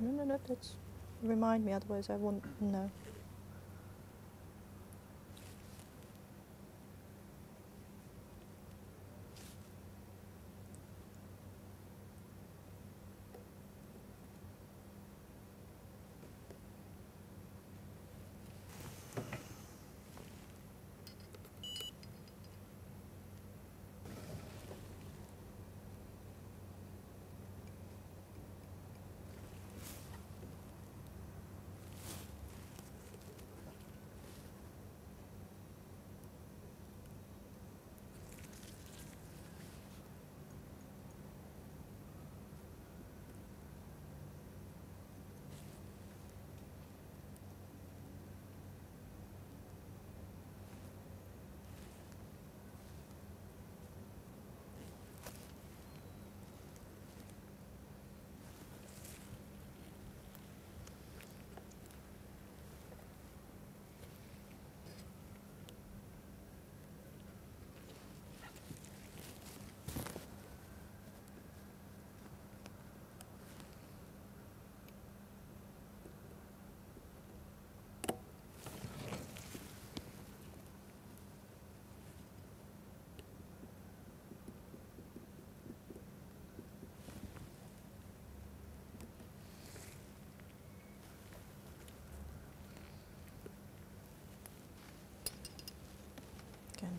No, that's, remind me, otherwise I won't know.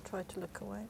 Try to look away.